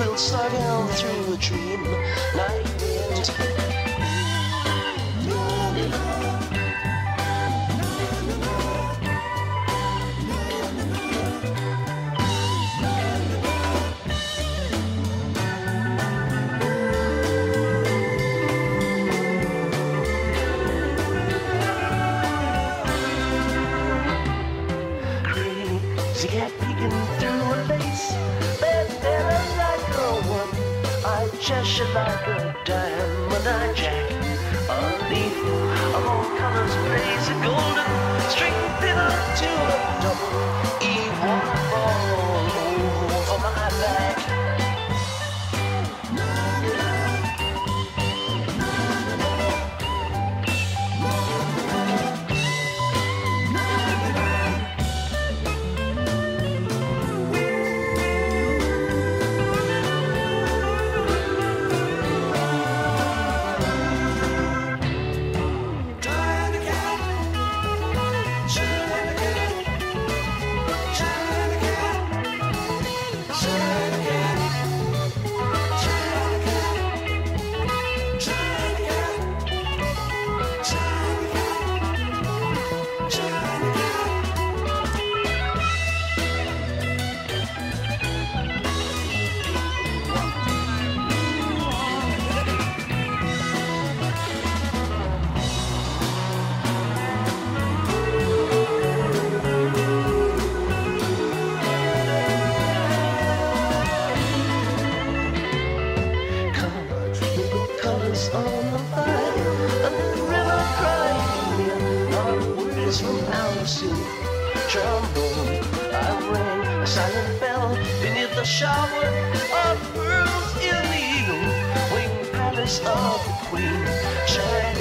quilt stuck down through a dream night wind. To get peeking through a face, then I like no one. I gesture like a diamond eye jack. Underneath of all colors blaze a golden string thinner to a double E waterfall over my back. On the fire, and the river crying, not words from Alice in Trombone. I rang a silent bell beneath the shower of pearls illegal, winged palace of the Queen.